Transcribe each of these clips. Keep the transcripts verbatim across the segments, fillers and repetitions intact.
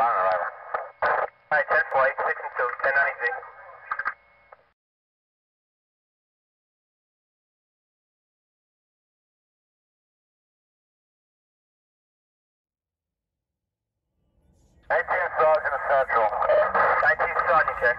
Upon arrival. Alright, ten flight, six and two, ten ninety Z. eighteenth Sergeant of Central. nineteenth Sergeant, check.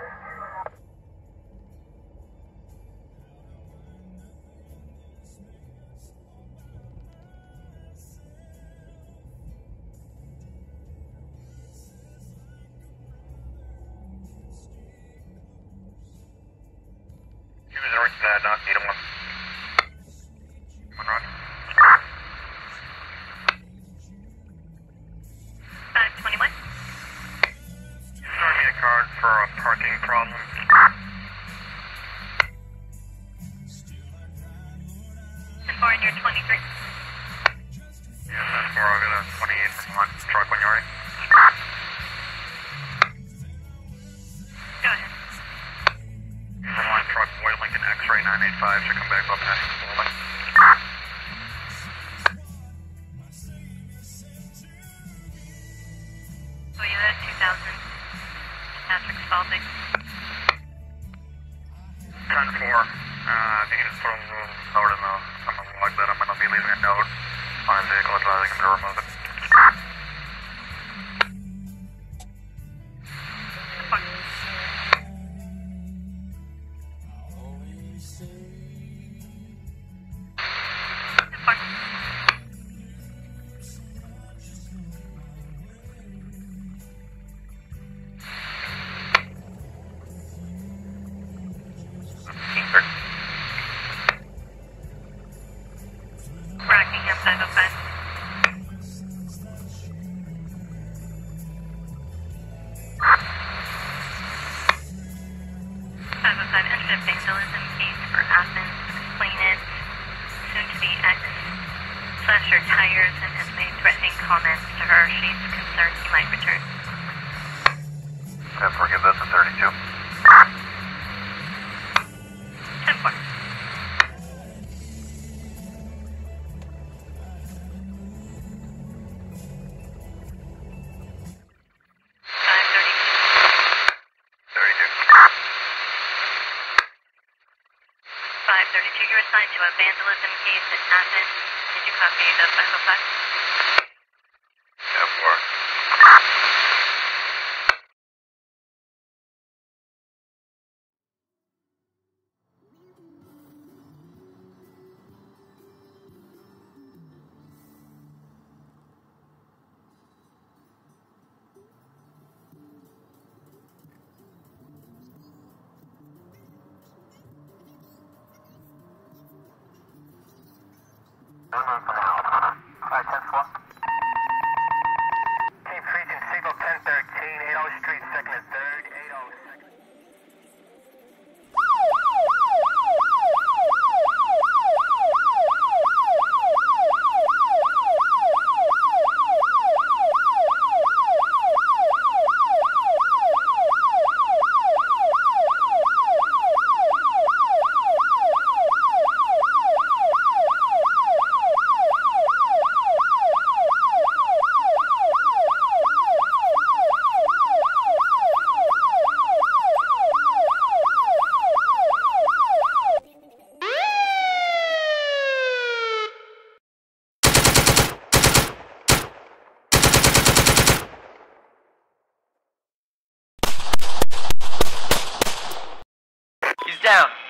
Down.